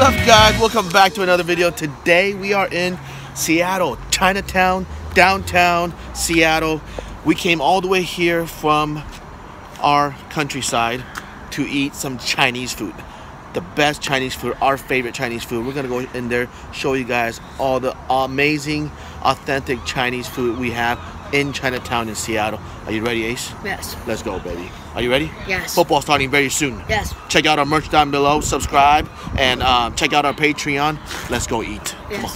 What's up, guys? Welcome back to another video. Today we are in Seattle, Chinatown, downtown Seattle. We came all the way here from our countryside to eat some Chinese food. The best Chinese food, our favorite Chinese food. We're gonna go in there, show you guys all the amazing, authentic Chinese food we have in Chinatown in Seattle. Are you ready, Ace? Yes. Let's go, baby. Are you ready? Yes. Football starting very soon. Yes. Check out our merch down below, subscribe, and check out our Patreon. Let's go eat. Yes. Come on.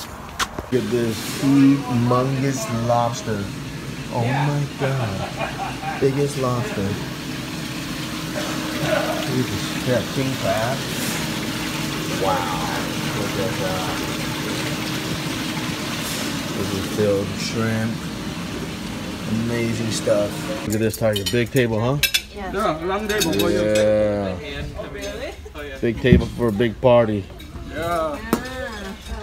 Look at this humongous lobster. Oh my God. Biggest lobster. Jesus. Yeah, king crab. Wow. Look at that. This is filled shrimp. Amazing stuff. Look at this tiger. Big table, huh? Yes. Yeah, long table. Yeah. Big table for a big party. Yeah.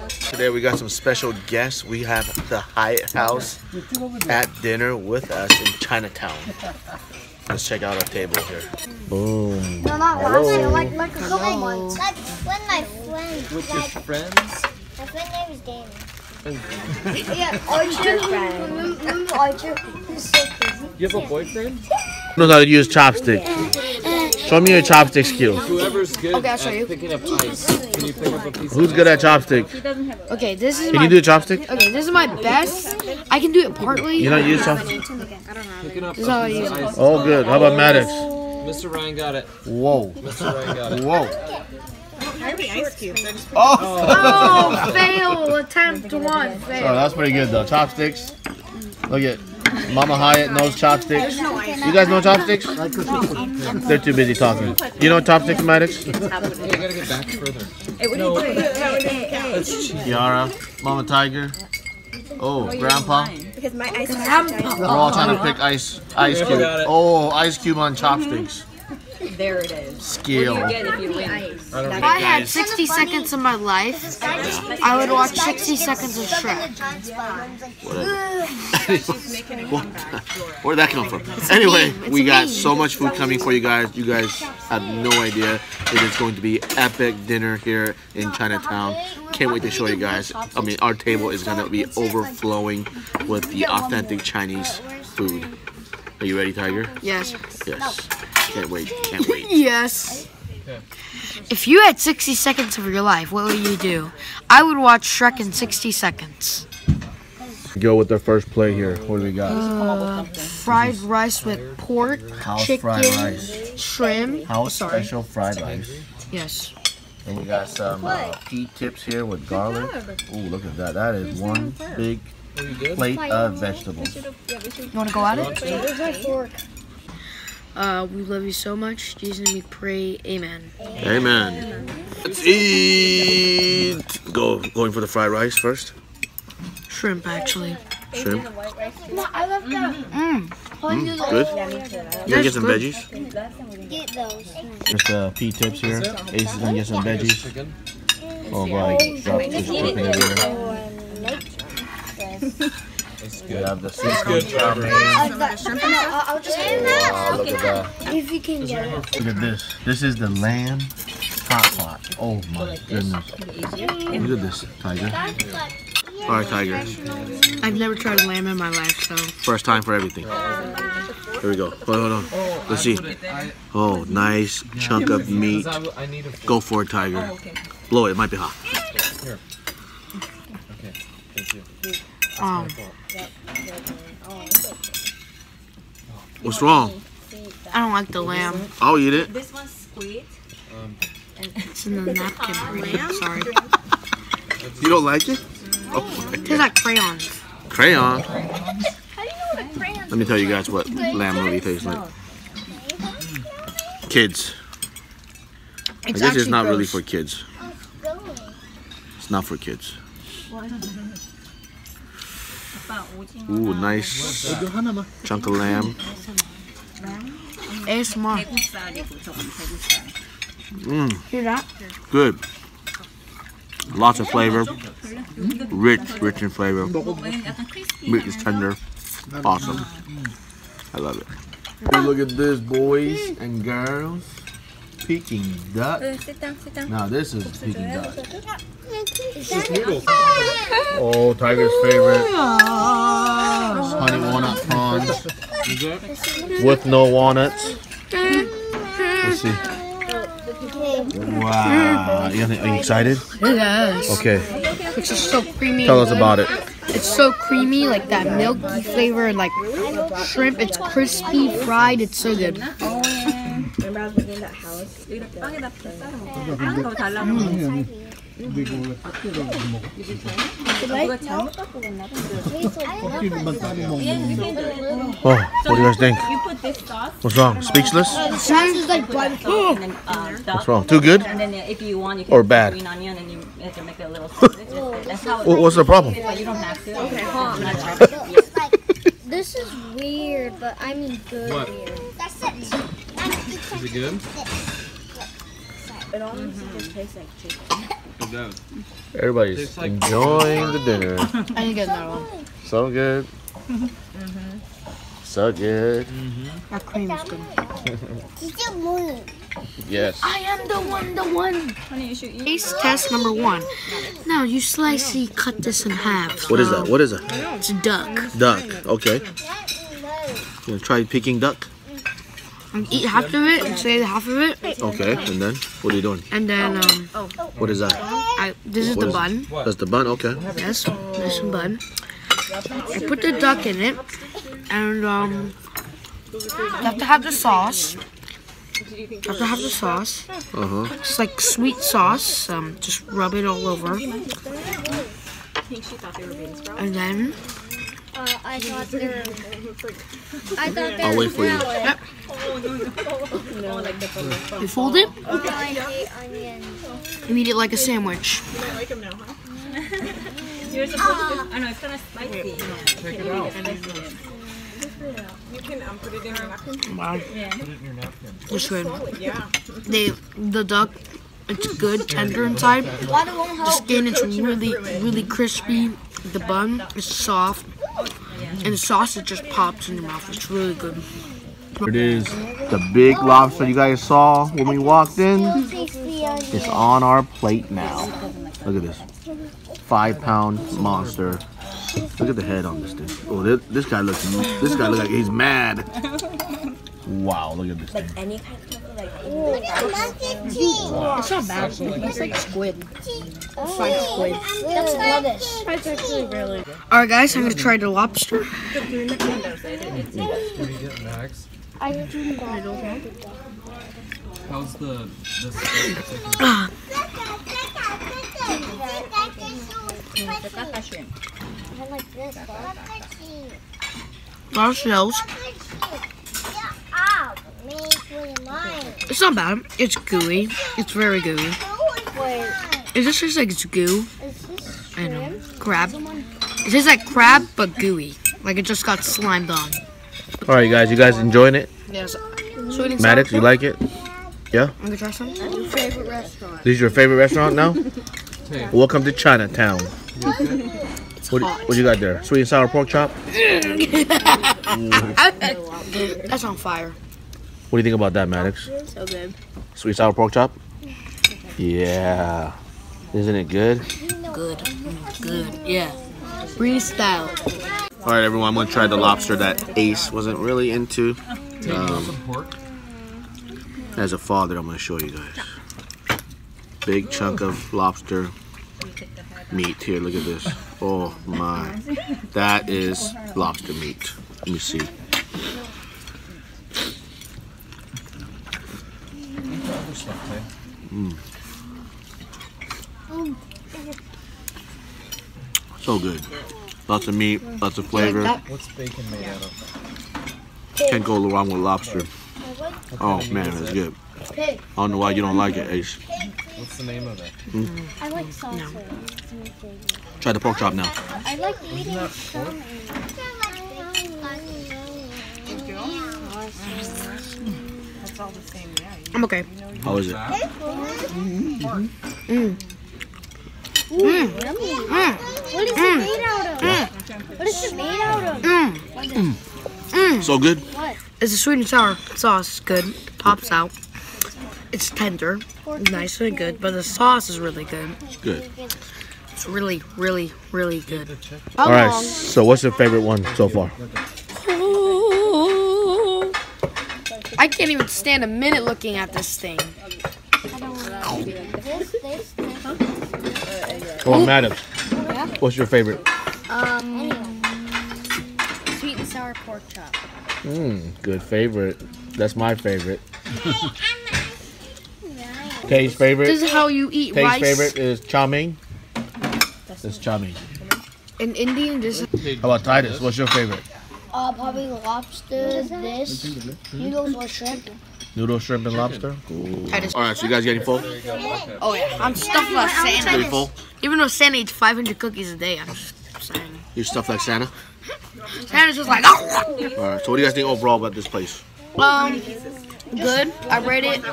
Today we got some special guests. We have the Hyatt House at dinner with us in Chinatown. Let's check out our table here. Boom. No, not lobster. Like a common one. Like when my friends. With your friends? My friend's name is Danny. Yeah, Archer. Remember Archer? He's so crazy. You have a boyfriend? Knows how to use chopsticks. Show me your chopstick skills. Whoever's good at picking up ice. Can you pick up a piece? Who's good at chopstick? Okay, this is. Can you do a chopstick? Okay, this is my best. I can do it partly. You don't use chopstick? Oh, good. How about Maddox? Mr. Ryan got it. Whoa. Mr. Ryan got it. Whoa. Ice cubes. Oh, fail. Attempt one. Fail. Oh, that's pretty good though. Chopsticks. Look at Mama Hyatt knows chopsticks. You guys know chopsticks? They're too busy talking. You know chopsticks, Maddox? You gotta get back further. Yara, Mama Tiger. Oh, Grandpa. Because my ice cube. We're all trying to pick ice cube. Oh, ice cube on chopsticks. There it is. Skill. What do you get if you win? If I had 60 seconds of my life, I would watch 60 seconds of Shrek. Where'd that come from? Anyway, we got so much food coming for you guys. You guys have no idea. It is going to be epic dinner here in Chinatown. Can't wait to show you guys. I mean, our table is going to be overflowing with the authentic Chinese food. Are you ready, Tiger? Yes. Yes. Can't wait. Can't wait. Yes. If you had 60 seconds of your life, what would you do? I would watch Shrek in 60 seconds. Go with their first plate here. What do we got? Fried rice with pork, house chicken, fried rice. Shrimp. House special fried rice. Yes. And we got some pea tips here with garlic. Oh, look at that. That is one big plate of vegetables. You want to go at it? We love you so much. Jesus, and we pray. Amen. Amen. Let's eat. Going for the fried rice first. Shrimp, actually. Shrimp. No, I love that. Good. You gonna get some veggies? Get those. Just pea tips here. Ace is gonna get some veggies. Oh my God! It's good. Have the good job. If you can get it. Look at this. This is the lamb hot pot. Oh my goodness. Look at this, Tiger. All right, Tiger. I've never tried lamb in my life, so. First time for everything. Here we go. Hold on. Let's see. Oh, nice chunk of meat. Go for it, Tiger. Blow it. It might be hot. Here. Okay. Thank you. What's wrong? I don't like the lamb. I'll eat it. This one's squid. It's in the napkin. I'm sorry. You don't like it? Oh, it tastes like crayons. Crayon? How do you know what a crayon is? Let me tell you guys what lamb really tastes like. Kids. Like, this is not really for kids. It's not for kids. Ooh, nice chunk of lamb. ASMR. Hear that? Good. Lots of flavor. Rich in flavor. Meat is tender. Awesome. I love it. Look at this, boys and girls. Peking duck. Now this is Peking duck. This is noodles. Oh, Tiger's favorite. Honey walnut prawns with no walnuts. Let's see. Wow. Are you excited? Yes. Okay. It's just so creamy. Tell us about it. It's so creamy, like that milky flavor, and like shrimp. It's crispy, fried. It's so good. I was in that house. Oh, what do you guys think? What's wrong? Speechless? What's wrong? Too good? Or bad? What's the problem? You don't have to. This is weird, but I mean good weird. That's it. Is it good? It almost just tastes like chicken. Everybody's enjoying the dinner. I didn't get that one. So good. So good. Our cream is good. Yes. I am the one, Taste test number one. Now you slicey cut this in half. What is that? What is it? It's a duck. Duck. Okay. You gonna try Peking duck? And eat half of it and save half of it. Okay, and then what are you doing? And then what is that? This is the bun. That's the bun. Okay. Yes, this is the bun. I put the duck in it, and you have to have the sauce. It's like sweet sauce. Just rub it all over, and then. I'll wait for you. Yep. You fold it? You eat it like a sandwich. I know, it's kind of spicy. Check it out. You can put it in your napkin. Wow. It's good. The duck, it's good, tender inside. The skin is really, really crispy. The bun is soft. And the sausage just pops in your mouth. It's really good. Here it is, the big lobster you guys saw when we walked in. It's on our plate now. Look at this, 5-pound monster. Look at the head on this thing. Oh, this guy looks. This guy looks like he's mad. Wow, look at this thing. Like any kind of look at that. It's not bad. It's like squid. It's like squid. That's lettuce. That's actually really good. Alright guys, I'm gonna try the lobster. What do you get next? I don't know. How's the our shells? It's not bad. It's gooey. It's very gooey. It just tastes like it's goo. I know. Crab. It tastes like crab, but gooey. Like it just got slimed on. Alright, you guys enjoying it? Yes. Maddox, you like it? Yeah? I'm gonna try some. This is your favorite restaurant now? Welcome to Chinatown. What you got there? Sweet and sour pork chop? That's on fire. What do you think about that, Maddox? So good. Sweet sour pork chop? Yeah. Isn't it good? Good. Good. Yeah. Freestyle. All right, everyone. I'm going to try the lobster that Ace wasn't really into. As a father, I'm going to show you guys. Big chunk of lobster meat here. Look at this. Oh, my. That is lobster meat. Let me see. So good. Lots of meat, lots of flavor. What's bacon made out of? Can't go wrong with lobster. Oh man, that's good. I don't know why you don't like it, Ace. What's the name of it? I like salsa. No. Try the pork chop now. I like eating It's all the same. I'm okay. How is it? What is it made out of? What is it made out of? So good? It's a sweet and sour sauce. Good. Pops out. It's tender, nice and good, but the sauce is really good. Good. It's really, really, really good. All right, so what's your favorite one so far? Oh, I can't even stand a minute looking at this thing. Oh, madam, what's your favorite? Sweet and sour pork chop. Good favorite. That's my favorite. Kay's favorite. This is how you eat rice. Kay's favorite is chow mein. It's chow mein. An Indian dish. How about Titus? What's your favorite? Probably lobster, this, noodles or shrimp. Noodle, shrimp, and lobster. Ooh. All right, so you guys getting full? Oh yeah, I'm stuffed like Santa. Getting full? Even though Santa eats 500 cookies a day, I'm saying. You're stuffed like Santa? Santa's just like. Oh. All right, so what do you guys think overall about this place? Good. I rate it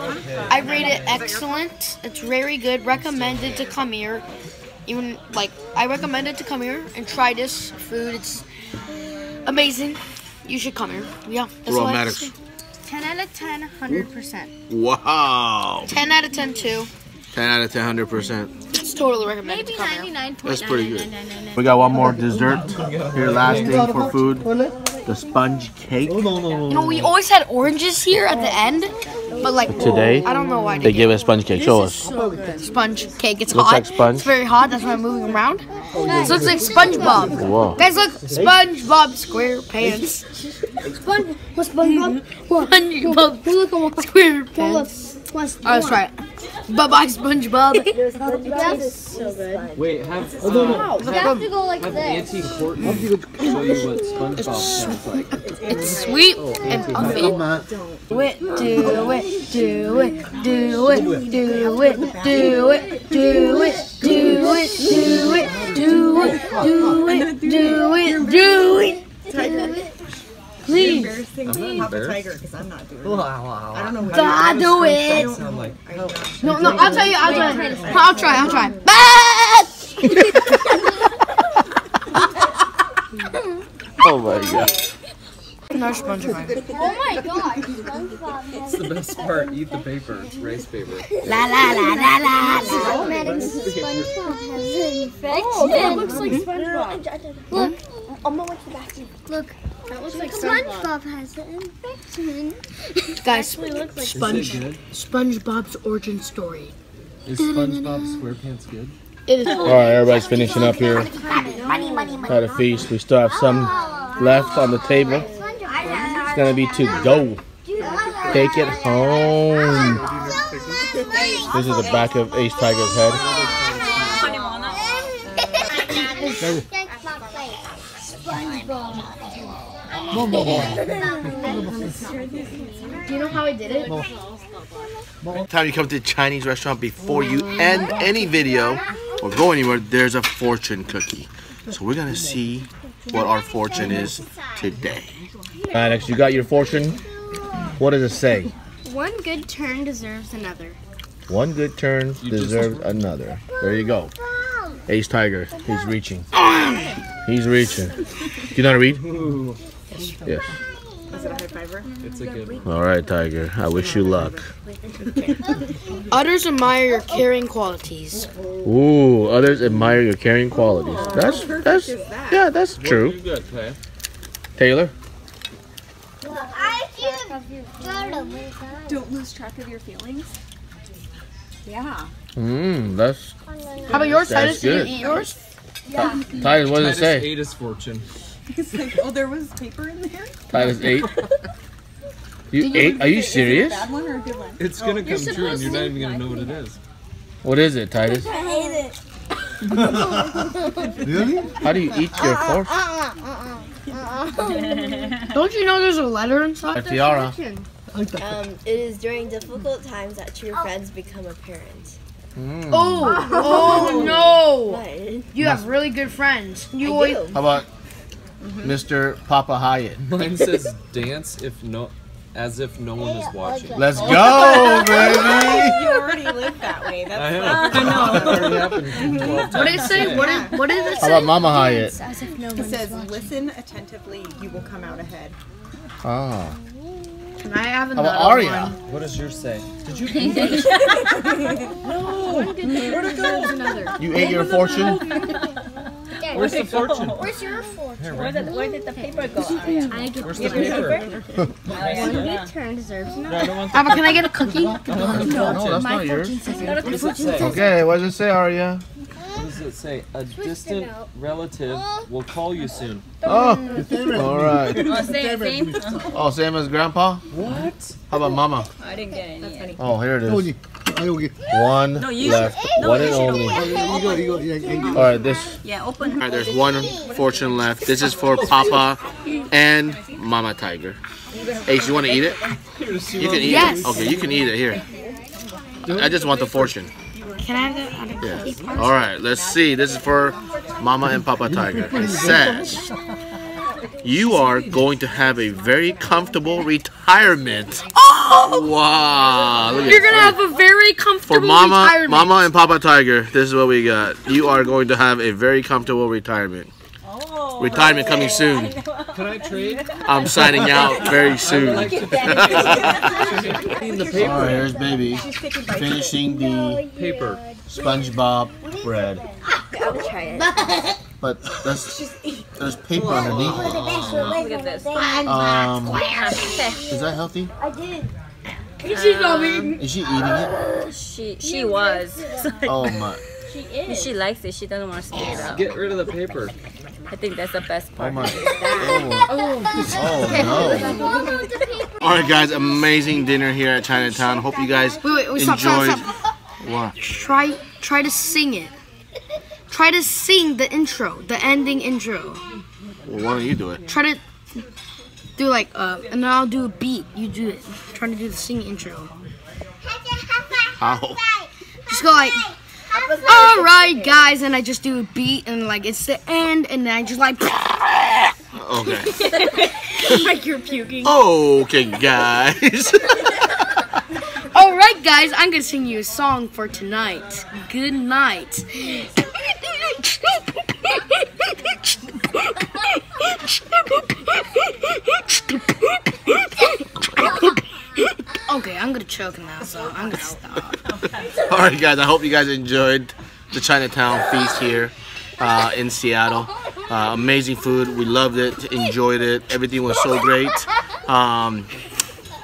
excellent. It's very good. Recommended to come here. Even like I recommend it to come here and try this food. It's amazing. You should come here. Yeah, that's all I have to say. 10 out of 10, 100%. Wow. 10 out of 10 too. 10 out of 10, 100%. It's totally recommended. Maybe 99.9. That's pretty good. We got one more dessert here. Last thing for food, the sponge cake. You know, we always had oranges here at the end, but like today, I don't know why they gave us sponge cake. Show us. So sponge cake. It's hot. Like sponge. It's very hot. That's why I'm moving around. So it's like SpongeBob. Whoa. Guys, look, SpongeBob SquarePants. SpongeBob. SpongeBob SquarePants. Oh, that's right. Bye bye, SpongeBob. That is so good. Wait, have to go like this. It's sweet and puffy. Do it. Please. I'm gonna pop a tiger because I'm not doing it. I don't know what I'm doing. So I'm like, no, I'll tell you. I'll try. Oh my god. No SpongeBob. Oh my god. SpongeBob. It's the best part. Eat the paper. It's rice paper. La la la la la. SpongeBob has an infection. Oh, that looks like SpongeBob. Look. I'm gonna watch the bathroom. Look. That looks like SpongeBob has an infection. Guys, like SpongeBob's origin story. Is SpongeBob SquarePants good? It is. All right, everybody's finishing up here. Got a feast. We still have some left on the table. It's gonna be to go. Take it home. This is the back of Ace Tiger's head. SpongeBob. Do you know how I did it? Every time you come to a Chinese restaurant, before you end any video or go anywhere, there's a fortune cookie. So we're gonna see what our fortune is today. Alex, you got your fortune. What does it say? One good turn deserves another. One good turn deserves another. There you go. Ace Tiger, he's reaching. He's reaching. Do you know how to read? Yes. Is it a high fiver? It's a good one. All right, Tiger. I wish you luck. Others admire your caring qualities. Ooh, others admire your caring qualities. That's true. Taylor? Don't lose track of your feelings. Yeah. That's. How about yours, Titus? Did you eat yours? Yeah. Titus, what does it say? Titus ate his fortune. It's like, oh, there was paper in there? Titus ate? You ate? Are you serious? Is it a bad one or a good one? It's going to come true and you're not even going to know what it is. What is it, Titus? I hate it. Really? How do you eat your fortune? Don't you know there's a letter inside the fortune? It is during difficult times that true friends become apparent. Oh no! You have really good friends. You always. How about Mr. Papa Hyatt? Mine says dance as if no one is watching. Let's go, baby! You already live that way. That's I know. What did it say? What did it say? How about Mama Hyatt? It says, listen attentively, you will come out ahead. Ah. I have another one. What does yours say? Did you eat that? No. Where'd it go? You ate your fortune? Dad, where's the fortune? Where's your fortune? Here, right? Where did the paper go? I get where's the paper? One turn deserves another. Abba, can I get a cookie? No, that's not yours. What does it say? Okay, what does it say, Aria? What does it say? A distant relative will call you soon. Oh, all right. Oh, Sam. Oh, Sam is grandpa? What? How about mama? I didn't get any. That's funny. Oh, here it is. One left. One and only. All right, this. Yeah, open. All right, there's one fortune left. This is for Papa and Mama Tiger. Ace, you want to eat it? You can eat it. Okay, you can eat it here. I just want the fortune. Can I have the other cookie? Yeah. All right, let's see. This is for Mama and Papa Tiger. It says, you are going to have a very comfortable retirement. Oh! Wow. You're going to have a very comfortable retirement. For Mama and Papa Tiger, this is what we got. You are going to have a very comfortable retirement. Oh, retirement coming soon. Can I trade? I'm signing out very soon. Like the paper. Oh, here's baby finishing the paper SpongeBob bread. I'll try it. But there's paper underneath it. Look at this. Is that healthy? I did. Is she eating it? She was. Oh my. She is. If she likes it, she doesn't want to spit it out. Get rid of the paper. I think that's the best part. Oh my. Oh. Oh no. Alright guys, amazing dinner here at Chinatown. Hope you guys enjoyed. What? Try to sing it. Try to sing the intro, the ending intro. Well, why don't you do it? Try to do like and then I'll do a beat. You do it. Trying to do the singing intro. How? Just go like, alright guys, and I just do a beat and like it's the end and then I just like okay. Like you're puking. Okay guys. Alright guys, I'm gonna sing you a song for tonight. Good night. Okay, I'm gonna choke now, so I'm gonna stop. Alright guys, I hope you guys enjoyed the Chinatown feast here in Seattle. Amazing food, we loved it, enjoyed it, everything was so great.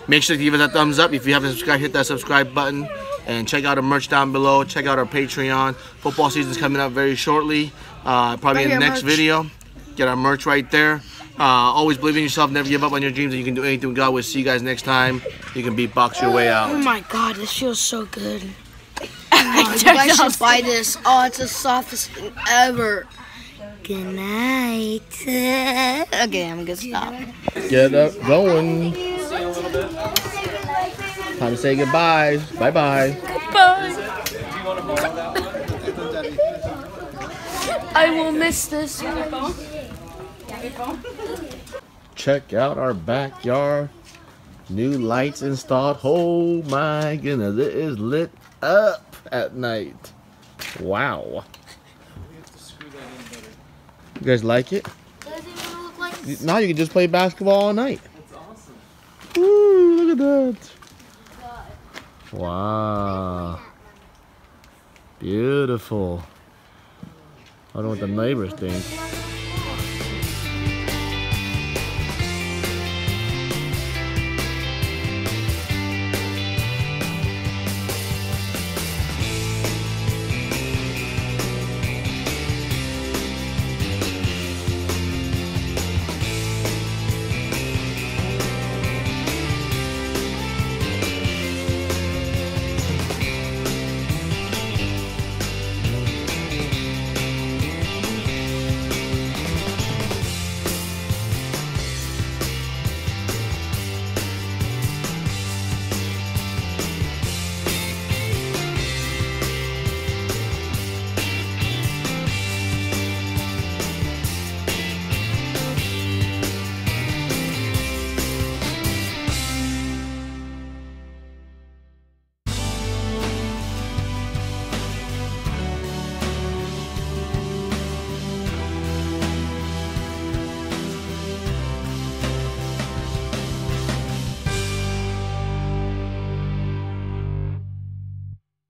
Make sure to give us a thumbs up. If you haven't subscribed, hit that subscribe button. And check out our merch down below. Check out our Patreon. Football season's coming up very shortly. Probably in the next video. Get our merch right there. Always believe in yourself. Never give up on your dreams. And you can do anything with God. We'll see you guys next time. You can beatbox your way out. Oh my God, this feels so good. You guys should buy this. Oh, it's the softest thing ever. Good night. Okay, I'm gonna stop. Get up going. Time to say goodbye. Bye bye. Goodbye. I will miss this. Check out our backyard. New lights installed. Oh my goodness. It is lit up at night. Wow. You guys like it? Now you can just play basketball all night. Ooh, look at that. Wow. Beautiful. I don't know what the neighbors think.